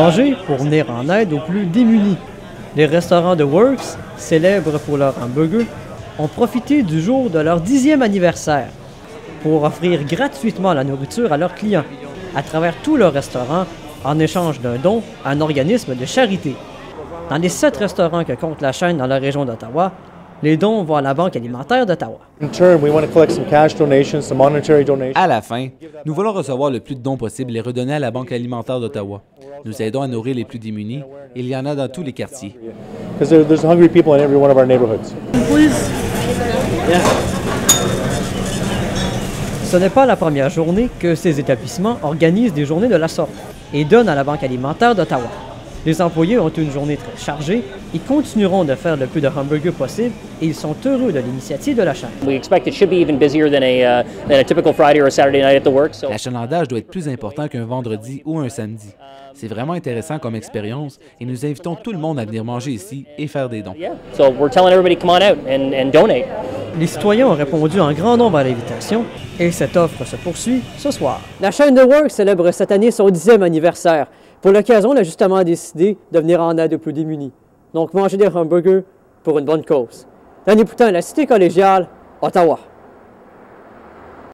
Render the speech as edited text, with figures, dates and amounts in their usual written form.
Manger pour venir en aide aux plus démunis. Les restaurants The Works, célèbres pour leur hamburger, ont profité du jour de leur 10e anniversaire pour offrir gratuitement la nourriture à leurs clients à travers tout leur restaurant en échange d'un don à un organisme de charité. Dans les 7 restaurants que compte la chaîne dans la région d'Ottawa, les dons vont à la Banque alimentaire d'Ottawa. À la fin, nous voulons recevoir le plus de dons possible et redonner à la Banque alimentaire d'Ottawa. Nous aidons à nourrir les plus démunis. Il y en a dans tous les quartiers. Ce n'est pas la première journée que ces établissements organisent des journées de la sorte et donnent à la Banque alimentaire d'Ottawa. Les employés ont une journée très chargée. Ils continueront de faire le plus de hamburgers possible et ils sont heureux de l'initiative de la chaîne. L'achalandage doit être plus important qu'un vendredi ou un samedi. C'est vraiment intéressant comme expérience et nous invitons tout le monde à venir manger ici et faire des dons. Les citoyens ont répondu en grand nombre à l'invitation et cette offre se poursuit ce soir. La chaîne The Works célèbre cette année son 10e anniversaire. Pour l'occasion, on a justement décidé de venir en aide aux plus démunis. Donc, manger des hamburgers pour une bonne cause. Dany Boutin, la Cité collégiale, Ottawa.